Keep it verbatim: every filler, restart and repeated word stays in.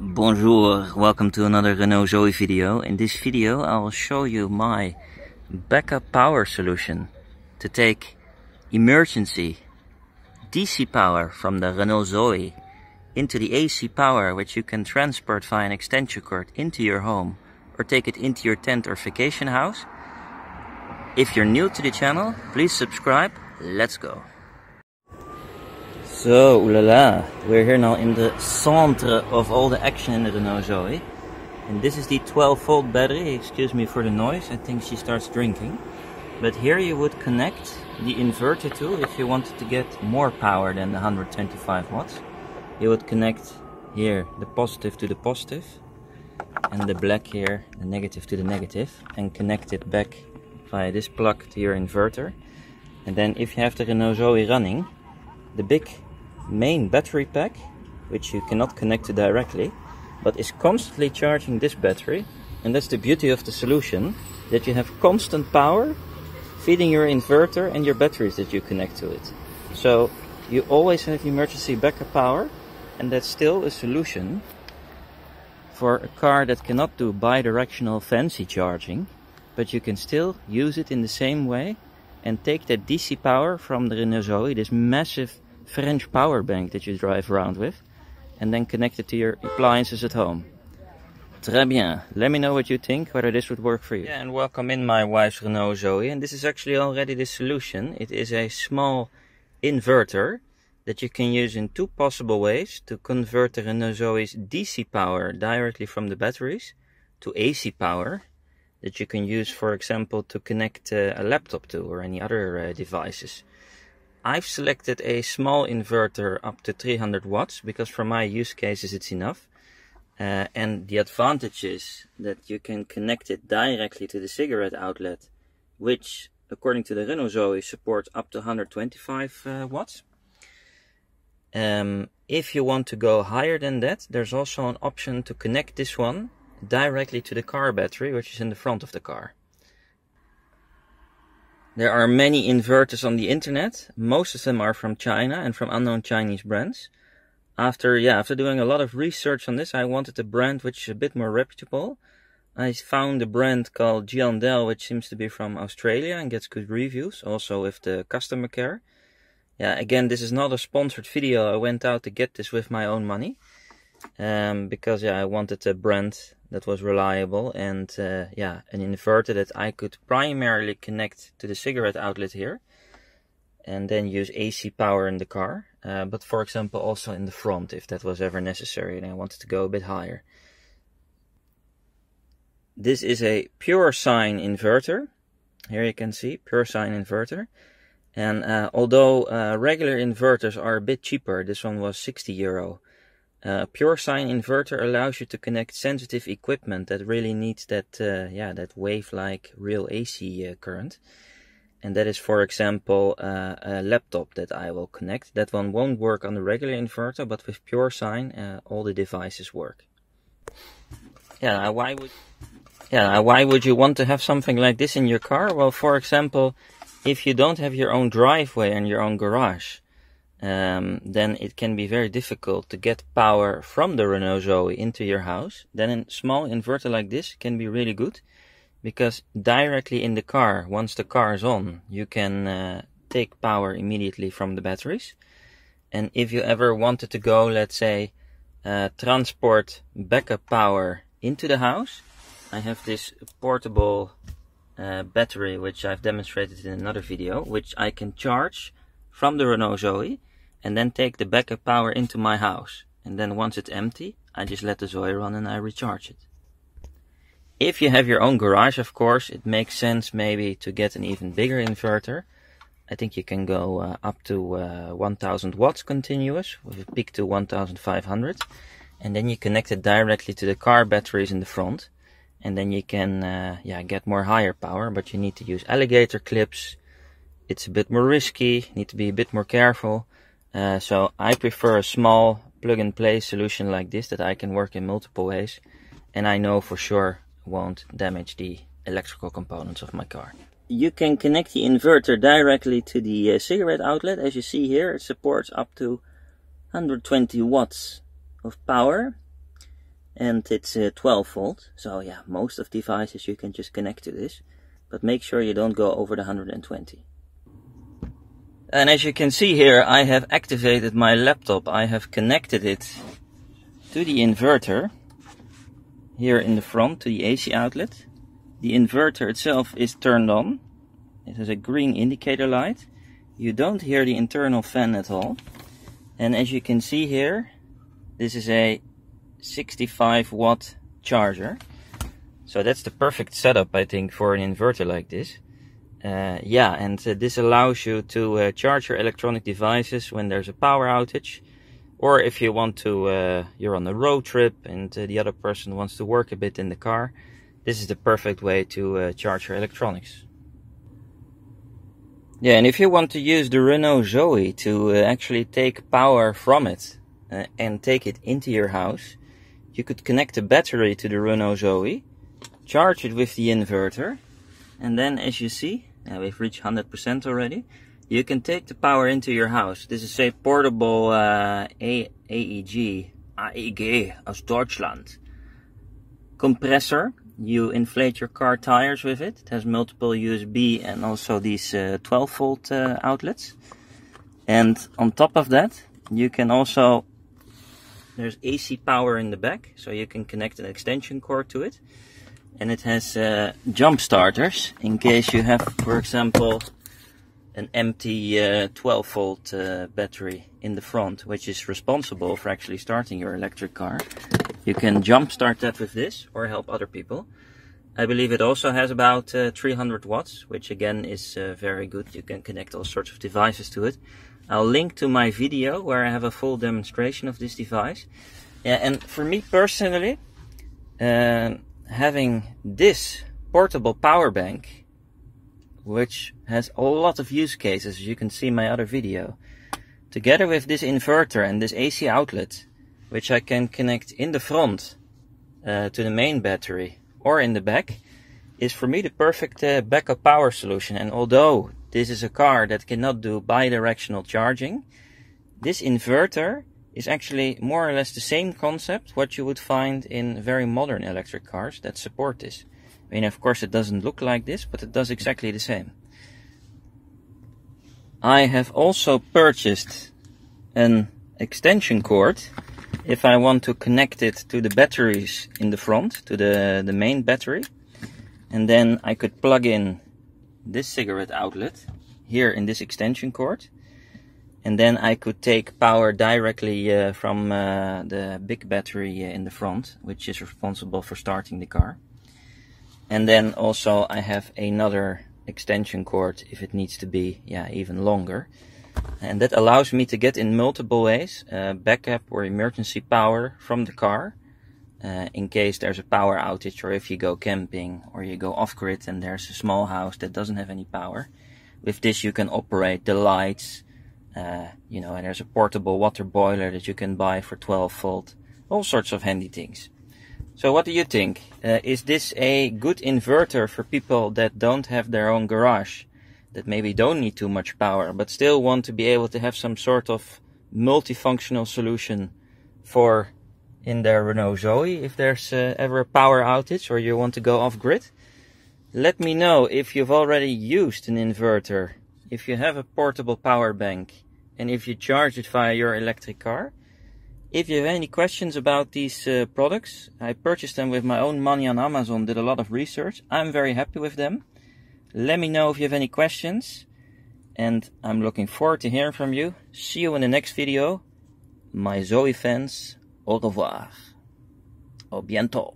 Bonjour, welcome to another Renault Zoe video. In this video I will show you my backup power solution to take emergency D C power from the Renault Zoe into the A C power, which you can transport via an extension cord into your home or take it into your tent or vacation house. If you're new to the channel, please subscribe. Let's go. So, ooh la la, we're here now in the centre of all the action in the Renault Zoe. And this is the twelve volt battery. Excuse me for the noise, I think she starts drinking. But here you would connect the inverter to, if you wanted to get more power than the one hundred twenty-five watts. You would connect here the positive to the positive, and the black here, the negative to the negative, and connect it back via this plug to your inverter. And then if you have the Renault Zoe running, the big main battery pack, which you cannot connect to directly, but is constantly charging this battery. And that's the beauty of the solution, that you have constant power feeding your inverter and your batteries that you connect to it. So you always have emergency backup power, and that's still a solution for a car that cannot do bi-directional fancy charging, but you can still use it in the same way and take that D C power from the Renault Zoe, this massive French power bank that you drive around with, and then connect it to your appliances at home. Très bien. Let me know what you think, whether this would work for you. Yeah, and welcome in my wife's Renault Zoe. And this is actually already the solution. It is a small inverter that you can use in two possible ways to convert the Renault Zoe's D C power directly from the batteries to A C power that you can use, for example, to connect uh, a laptop to or any other uh, devices. I've selected a small inverter up to three hundred watts because for my use cases it's enough. Uh, and the advantage is that you can connect it directly to the cigarette outlet, which according to the Renault Zoe supports up to one hundred twenty-five watts. Um, if you want to go higher than that, there's also an option to connect this one directly to the car battery, which is in the front of the car. There are many inverters on the internet. Most of them are from China and from unknown Chinese brands. After, yeah, after doing a lot of research on this, I wanted a brand which is a bit more reputable. I found a brand called Giandel, which seems to be from Australia and gets good reviews, also with the customer care. Yeah, again, this is not a sponsored video. I went out to get this with my own money. Um, because yeah, I wanted a brand that was reliable and uh, yeah, an inverter that I could primarily connect to the cigarette outlet here and then use A C power in the car, uh, but for example also in the front if that was ever necessary and I wanted to go a bit higher. This is a Pure Sine inverter. Here you can see Pure Sine inverter, and uh, although uh, regular inverters are a bit cheaper, this one was sixty euro. Uh, Pure Sine inverter allows you to connect sensitive equipment that really needs that, uh, yeah, that wave-like real A C uh, current, and that is, for example, uh, a laptop that I will connect. That one won't work on the regular inverter, but with Pure Sine, uh, all the devices work. Yeah, why would, yeah, why would you want to have something like this in your car? Well, for example, if you don't have your own driveway and your own garage. Um, then it can be very difficult to get power from the Renault Zoe into your house. Then a small inverter like this can be really good, because directly in the car, once the car is on, you can uh, take power immediately from the batteries. And if you ever wanted to go, let's say, uh, transport backup power into the house, I have this portable uh, battery, which I've demonstrated in another video, which I can charge from the Renault Zoe and then take the backup power into my house. And then once it's empty, I just let the Zoe run and I recharge it. If you have your own garage, of course, it makes sense maybe to get an even bigger inverter. I think you can go uh, up to uh, one thousand watts continuous, with a peak to one thousand five hundred. And then you connect it directly to the car batteries in the front. And then you can uh, yeah, get more higher power, but you need to use alligator clips. It's a bit more risky, need to be a bit more careful. Uh, so I prefer a small plug-and-play solution like this that I can work in multiple ways and I know for sure won't damage the electrical components of my car. You can connect the inverter directly to the uh, cigarette outlet. As you see here, it supports up to one hundred twenty watts of power. and it's uh, twelve volt. So yeah, most of devices you can just connect to this, but make sure you don't go over the one hundred twenty. And as you can see here, I have activated my laptop. I have connected it to the inverter here in the front, to the A C outlet. The inverter itself is turned on. It has a green indicator light. You don't hear the internal fan at all. And as you can see here, this is a sixty-five watt charger. So that's the perfect setup, I think, for an inverter like this. Uh, yeah, and uh, this allows you to uh, charge your electronic devices when there's a power outage, or if you want to, uh, you're on a road trip and uh, the other person wants to work a bit in the car. This is the perfect way to uh, charge your electronics. Yeah, and if you want to use the Renault Zoe to uh, actually take power from it uh, and take it into your house, you could connect the battery to the Renault Zoe, charge it with the inverter, and then as you see, uh, we've reached one hundred percent already, you can take the power into your house. This is a portable uh, A E G aus Deutschland compressor. You inflate your car tires with it. It has multiple U S B and also these uh, twelve volt uh, outlets. And on top of that, you can also, there's A C power in the back, so you can connect an extension cord to it. And it has uh, jump starters in case you have, for example, an empty uh, twelve volt uh, battery in the front, which is responsible for actually starting your electric car. You can jump start that with this or help other people. I believe it also has about uh, three hundred watts, which again is uh, very good. You can connect all sorts of devices to it. I'll link to my video where I have a full demonstration of this device. Yeah, and for me personally, uh, having this portable power bank, which has a lot of use cases, as you can see in my other video, together with this inverter and this A C outlet, which I can connect in the front uh, to the main battery or in the back, is for me the perfect uh, backup power solution. And although this is a car that cannot do bi-directional charging, this inverter is actually more or less the same concept what you would find in very modern electric cars that support this. I mean, of course it doesn't look like this, but it does exactly the same. I have also purchased an extension cord if I want to connect it to the batteries in the front, to the, the main battery. And then I could plug in this cigarette outlet here in this extension cord. And then I could take power directly uh, from uh, the big battery uh, in the front, which is responsible for starting the car. And then also I have another extension cord if it needs to be, yeah, even longer. And that allows me to get in multiple ways uh, backup or emergency power from the car uh, in case there's a power outage, or if you go camping or you go off grid and there's a small house that doesn't have any power. With this you can operate the lights. Uh, you know, and there's a portable water boiler that you can buy for twelve volt, all sorts of handy things. So what do you think? Uh, is this a good inverter for people that don't have their own garage, that maybe don't need too much power, but still want to be able to have some sort of multifunctional solution for in their Renault Zoe if there's uh, ever a power outage or you want to go off grid? Let me know if you've already used an inverter, if you have a portable power bank, and if you charge it via your electric car. If you have any questions about these uh, products, I purchased them with my own money on Amazon, did a lot of research. I'm very happy with them. Let me know if you have any questions, and I'm looking forward to hearing from you. See you in the next video. My Zoe fans, au revoir. Au bientôt.